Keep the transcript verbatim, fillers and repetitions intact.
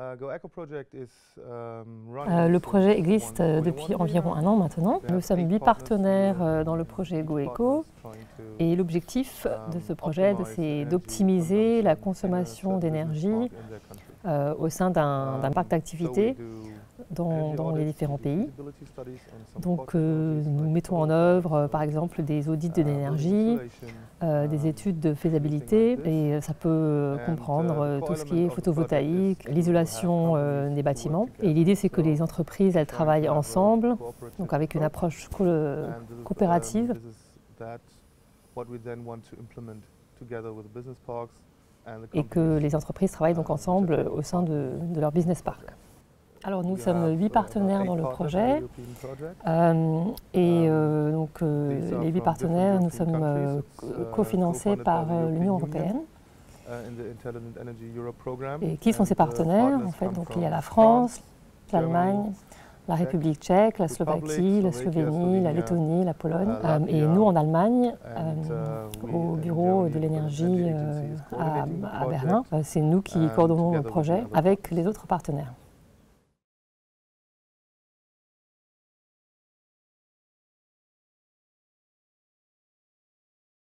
Euh, le projet existe depuis environ un an maintenant. Nous sommes huit partenaires dans le projet GoEco et l'objectif de ce projet, c'est d'optimiser la consommation d'énergie euh, au sein d'un parc d'activités dans, dans les différents pays. Donc euh, nous mettons en œuvre par exemple des audits de l'énergie, euh, des études de faisabilité, et ça peut comprendre tout ce qui est photovoltaïque, l'isolation des bâtiments. Et l'idée, c'est que les entreprises, elles travaillent ensemble, donc avec une approche co coopérative. Et que les entreprises travaillent donc ensemble au sein de, de leur business park. Alors nous sommes huit partenaires dans le projet euh, et euh, donc euh, les huit partenaires, nous sommes euh, cofinancés par euh, l'Union européenne. Et qui sont ces partenaires en fait? Donc, il y a la France, l'Allemagne, la République tchèque, la Slovaquie, la Slovénie, la Lettonie, la Pologne. Et nous, en Allemagne, au bureau de l'énergie à Berlin, c'est nous qui coordonnons le projet avec les autres partenaires.